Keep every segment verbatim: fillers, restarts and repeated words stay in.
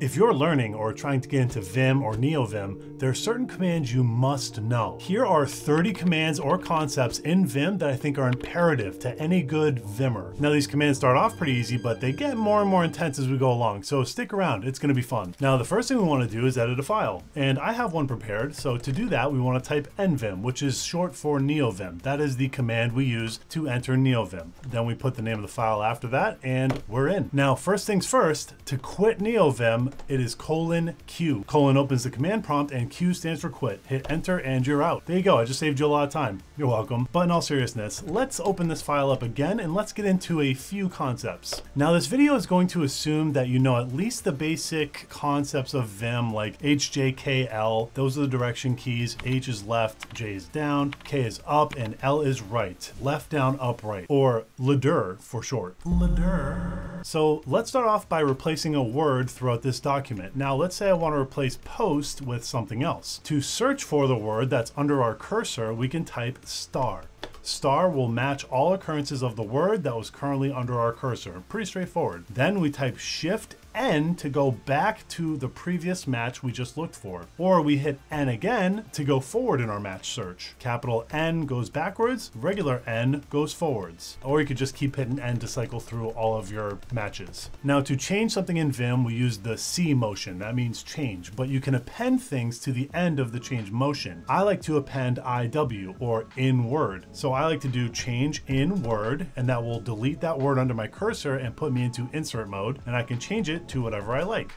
If you're learning or trying to get into Vim or NeoVim, there are certain commands you must know. Here are thirty commands or concepts in Vim that I think are imperative to any good Vimmer. Now these commands start off pretty easy, but they get more and more intense as we go along, so stick around, it's gonna be fun. Now the first thing we wanna do is edit a file, and I have one prepared, so to do that we wanna type N Vim, which is short for NeoVim. That is the command we use to enter NeoVim. Then we put the name of the file after that, and we're in. Now first things first, to quit NeoVim, it is colon Q. Colon opens the command prompt and Q stands for quit. Hit enter and you're out. There you go, I just saved you a lot of time. You're welcome. But in all seriousness, let's open this file up again and let's get into a few concepts. Now this video is going to assume that you know at least the basic concepts of Vim, like H J K L, those are the direction keys. H is left, J is down, K is up, and L is right. Left, down, up, right. Or L D R for short. L D R. So let's start off by replacing a word throughout this document. Now let's say I want to replace post with something else. To search for the word that's under our cursor, we can type star. Star will match all occurrences of the word that was currently under our cursor. Pretty straightforward. Then we type shift N to go back to the previous match we just looked for, or we hit N again to go forward in our match search. Capital N goes backwards, regular N goes forwards, or you could just keep hitting N to cycle through all of your matches. Now to change something in Vim, we use the C motion, that means change, but you can append things to the end of the change motion. I like to append I W, or in word. So I like to do change in word, and that will delete that word under my cursor and put me into insert mode, and I can change it to whatever I like.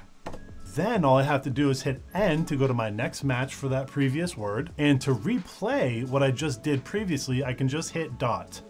Then all I have to do is hit N to go to my next match for that previous word. And to replay what I just did previously, I can just hit dot.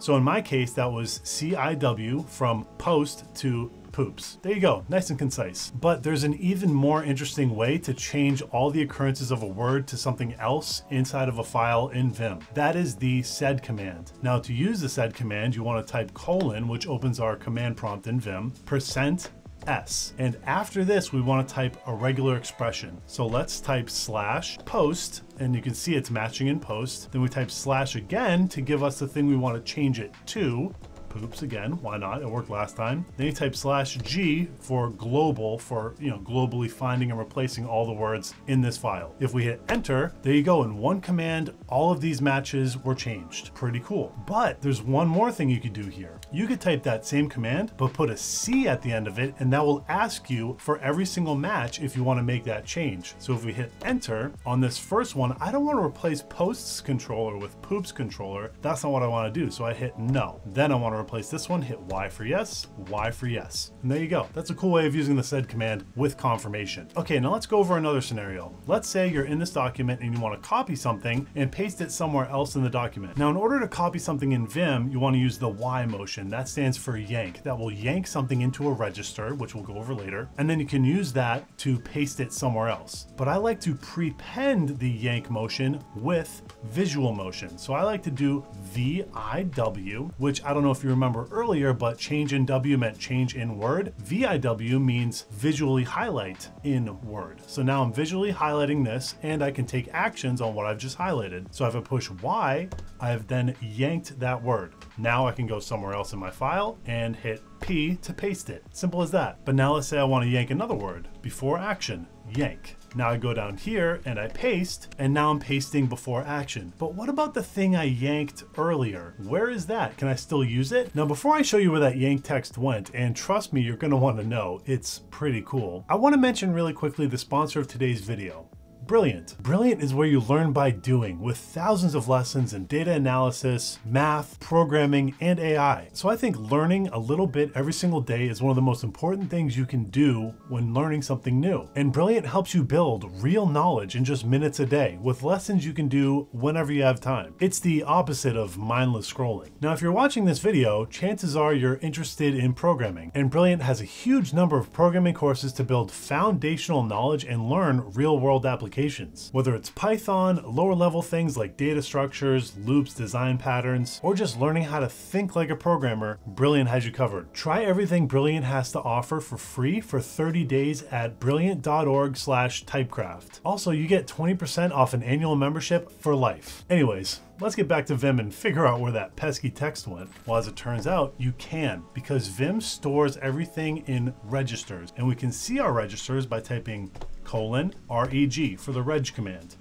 So in my case, that was C I W from post to poops. There you go, nice and concise. But there's an even more interesting way to change all the occurrences of a word to something else inside of a file in Vim. That is the sed command. Now to use the sed command, you wanna type colon, which opens our command prompt in Vim, percent S. And after this, we want to type a regular expression. So let's type slash post, and you can see it's matching in post. Then we type slash again to give us the thing we want to change it to. Poops again, why not? It worked last time. Then you type slash G for global, for, you know, globally finding and replacing all the words in this file. If we hit enter, there you go. In one command, all of these matches were changed. Pretty cool. But there's one more thing you could do here. You could type that same command, but put a C at the end of it, and that will ask you for every single match if you want to make that change. So if we hit enter on this first one, I don't want to replace posts controller with poops controller. That's not what I want to do. So I hit no. Then I want to replace this one, hit Y for yes, Y for yes. And there you go. That's a cool way of using the sed command with confirmation. Okay, now let's go over another scenario. Let's say you're in this document and you want to copy something and paste it somewhere else in the document. Now, in order to copy something in Vim, you want to use the Y motion. That stands for yank. That will yank something into a register, which we'll go over later. And then you can use that to paste it somewhere else. But I like to prepend the yank motion with visual motion. So I like to do V I W, which I don't know if you remember earlier, but change in W meant change in word. V I W means visually highlight in word. So now I'm visually highlighting this and I can take actions on what I've just highlighted. So if I push Y, I have then yanked that word. Now I can go somewhere else in my file and hit P to paste it. Simple as that. But now let's say I want to yank another word before action, yank. Now I go down here and I paste, and now I'm pasting before action. But what about the thing I yanked earlier? Where is that? Can I still use it? Now, before I show you where that yank text went, and trust me, you're gonna wanna know, it's pretty cool. I wanna mention really quickly the sponsor of today's video. Brilliant. Brilliant is where you learn by doing, with thousands of lessons in data analysis, math, programming, and A I. So I think learning a little bit every single day is one of the most important things you can do when learning something new. And Brilliant helps you build real knowledge in just minutes a day, with lessons you can do whenever you have time. It's the opposite of mindless scrolling. Now, if you're watching this video, chances are you're interested in programming, and Brilliant has a huge number of programming courses to build foundational knowledge and learn real-world applications. applications. Whether it's Python, lower level things like data structures, loops, design patterns, or just learning how to think like a programmer, Brilliant has you covered. Try everything Brilliant has to offer for free for thirty days at brilliant dot org slash typecraft. Also, you get twenty percent off an annual membership for life. Anyways, let's get back to Vim and figure out where that pesky text went. Well, as it turns out, you can, because Vim stores everything in registers, and we can see our registers by typing colon reg for the reg command.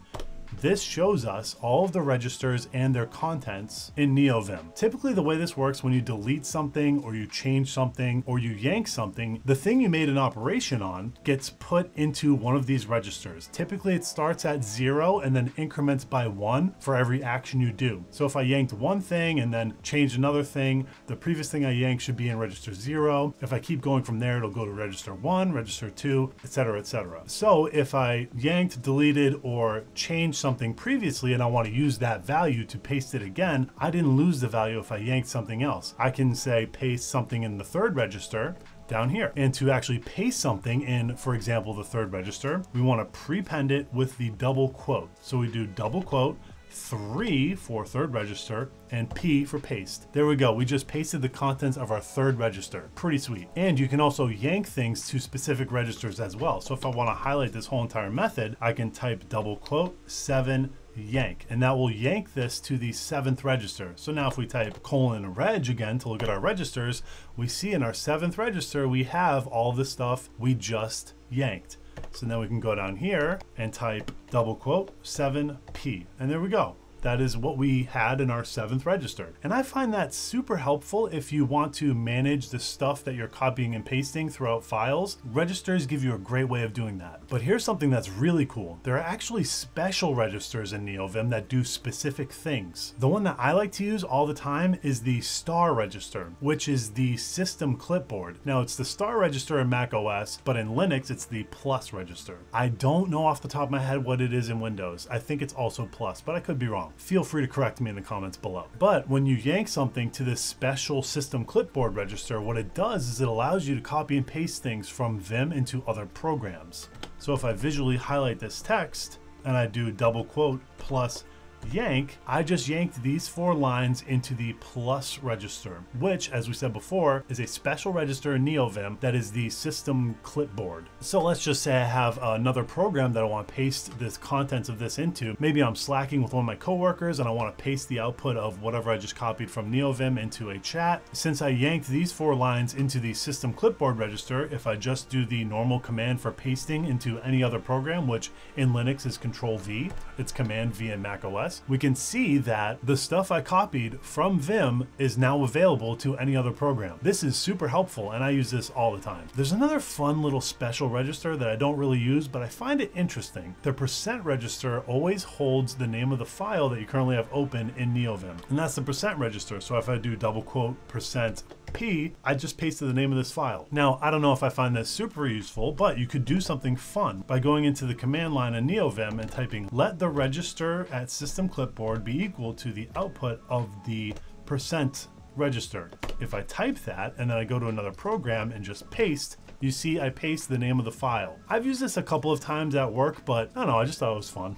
This shows us all of the registers and their contents in NeoVim. Typically the way this works, when you delete something or you change something or you yank something, the thing you made an operation on gets put into one of these registers. Typically it starts at zero and then increments by one for every action you do. So if I yanked one thing and then changed another thing, the previous thing I yanked should be in register zero. If I keep going from there, it'll go to register one, register two, et cetera, et cetera. So if I yanked, deleted, or changed something something previously and I want to use that value to paste it again, I didn't lose the value if I yanked something else. I can say paste something in the third register down here. And to actually paste something in, for example, the third register, we want to prepend it with the double quote. So we do double quote, three for third register, and P for paste. There we go. We just pasted the contents of our third register. Pretty sweet. And you can also yank things to specific registers as well. So if I want to highlight this whole entire method, I can type double quote seven yank, and that will yank this to the seventh register. So now if we type colon reg again to look at our registers, we see in our seventh register, we have all the stuff we just yanked. So now we can go down here and type double quote seven P, and there we go. That is what we had in our seventh register. And I find that super helpful if you want to manage the stuff that you're copying and pasting throughout files. Registers give you a great way of doing that. But here's something that's really cool. There are actually special registers in NeoVim that do specific things. The one that I like to use all the time is the star register, which is the system clipboard. Now it's the star register in macOS, but in Linux, it's the plus register. I don't know off the top of my head what it is in Windows. I think it's also plus, but I could be wrong. Feel free to correct me in the comments below. But when you yank something to this special system clipboard register, what it does is it allows you to copy and paste things from Vim into other programs. So if I visually highlight this text and I do double quote plus yank, I just yanked these four lines into the plus register, which, as we said before, is a special register in NeoVim that is the system clipboard. So let's just say I have another program that I want to paste this contents of this into. Maybe I'm slacking with one of my coworkers and I want to paste the output of whatever I just copied from NeoVim into a chat. Since I yanked these four lines into the system clipboard register, if I just do the normal command for pasting into any other program, which in Linux is Control V, it's Command V in macOS, we can see that the stuff I copied from Vim is now available to any other program. This is super helpful, and I use this all the time. There's another fun little special register that I don't really use, but I find it interesting. The percent register always holds the name of the file that you currently have open in NeoVim, and that's the percent register. So if I do double quote percent P, I just pasted the name of this file. Now, I don't know if I find this super useful, but you could do something fun by going into the command line in NeoVim and typing let the register at system clipboard be equal to the output of the percent register. If I type that and then I go to another program and just paste, you see I paste the name of the file. I've used this a couple of times at work, but I don't know, I just thought it was fun.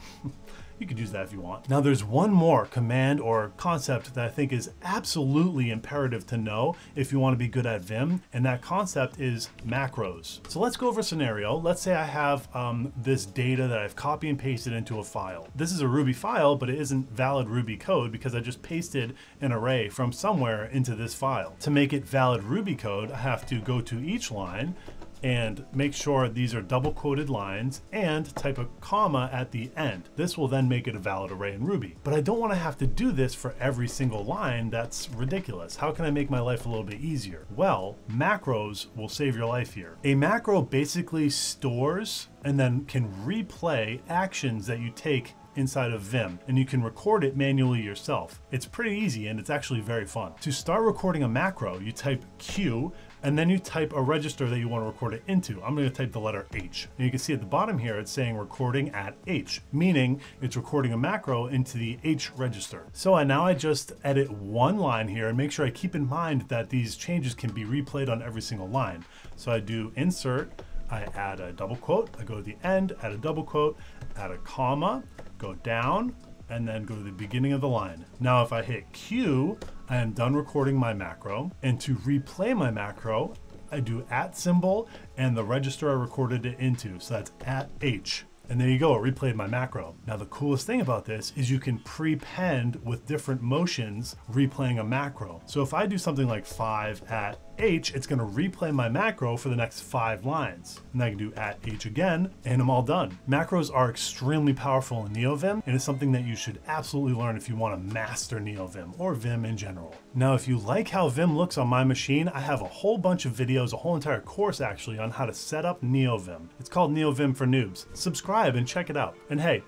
You could use that if you want. Now there's one more command or concept that I think is absolutely imperative to know if you want to be good at Vim, and that concept is macros. So let's go over a scenario. Let's say I have um, this data that I've copied and pasted into a file. This is a Ruby file, but it isn't valid Ruby code because I just pasted an array from somewhere into this file. To make it valid Ruby code, I have to go to each line and make sure these are double quoted lines and type a comma at the end. This will then make it a valid array in Ruby. But I don't want to have to do this for every single line. That's ridiculous. How can I make my life a little bit easier? Well, macros will save your life here. A macro basically stores and then can replay actions that you take inside of Vim, and you can record it manually yourself. It's pretty easy, and it's actually very fun. To start recording a macro, you type Q, and then you type a register that you want to record it into. I'm going to type the letter H. And you can see at the bottom here, it's saying recording at H, meaning it's recording a macro into the H register. So I, now I just edit one line here and make sure I keep in mind that these changes can be replayed on every single line. So I do insert, I add a double quote, I go to the end, add a double quote, add a comma, go down, and then go to the beginning of the line. Now, if I hit Q, I am done recording my macro. And to replay my macro, I do at symbol and the register I recorded it into. So that's at H. And there you go, it replayed my macro. Now, the coolest thing about this is you can prepend with different motions replaying a macro. So if I do something like five at H, it's gonna replay my macro for the next five lines. And I can do at H again, and I'm all done. Macros are extremely powerful in NeoVim, and it's something that you should absolutely learn if you wanna master NeoVim or Vim in general. Now, if you like how Vim looks on my machine, I have a whole bunch of videos, a whole entire course actually, on how to set up NeoVim. It's called NeoVim for Noobs. Subscribe and check it out. And hey,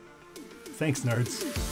thanks nerds.